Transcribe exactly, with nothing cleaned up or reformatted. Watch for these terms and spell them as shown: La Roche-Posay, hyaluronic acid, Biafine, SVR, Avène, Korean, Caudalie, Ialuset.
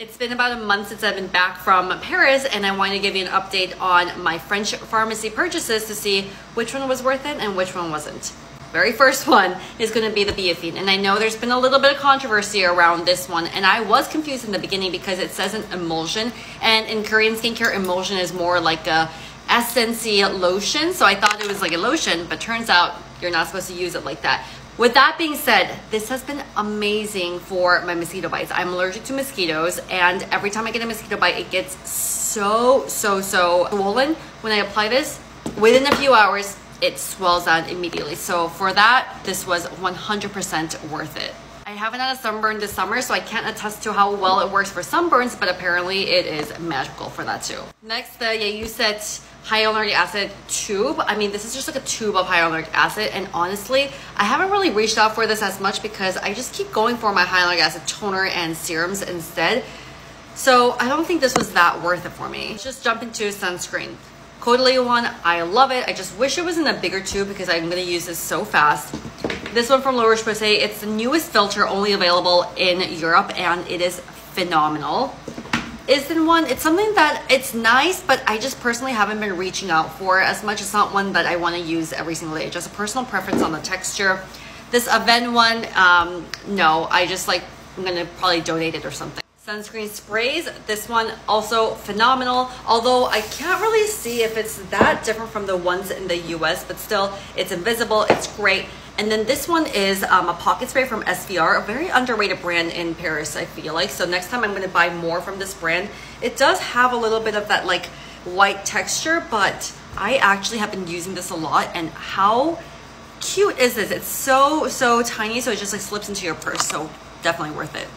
It's been about a month since I've been back from Paris, and I wanted to give you an update on my French pharmacy purchases to see which one was worth it and which one wasn't. Very first one is going to be the Biafine, and I know there's been a little bit of controversy around this one, and I was confused in the beginning because it says an emulsion, and in Korean skincare, emulsion is more like a essency lotion, so I thought it was like a lotion, but turns out you're not supposed to use it like that. With that being said, this has been amazing for my mosquito bites. I'm allergic to mosquitoes, and every time I get a mosquito bite, it gets so, so, so swollen. When I apply this, within a few hours, it swells out immediately. So for that, this was one hundred percent worth it. I haven't had a sunburn this summer, so I can't attest to how well it works for sunburns, but apparently it is magical for that too. Next, the Ialuset hyaluronic acid tube. I mean, this is just like a tube of hyaluronic acid, and honestly, I haven't really reached out for this as much because I just keep going for my hyaluronic acid toner and serums instead. So I don't think this was that worth it for me. Let's just jump into sunscreen. Caudalie one, I love it. I just wish it was in a bigger tube because I'm going to use this so fast. This one from La Roche-Posay, it's the newest filter, only available in Europe, and it is phenomenal. Isn't one, it's something that it's nice, but I just personally haven't been reaching out for it as much. It's not one that I want to use every single day. Just a personal preference on the texture. This Avène one, um, no, I just like, I'm going to probably donate it or something. Sunscreen sprays, this one also phenomenal, although I can't really see if it's that different from the ones in the U S, but still, it's invisible, it's great. And then this one is um, a pocket spray from S V R, a very underrated brand in Paris, I feel like. So next time I'm going to buy more from this brand. It does have a little bit of that like white texture, but I actually have been using this a lot, and how cute is this? It's so, so tiny, so it just like slips into your purse, so definitely worth it.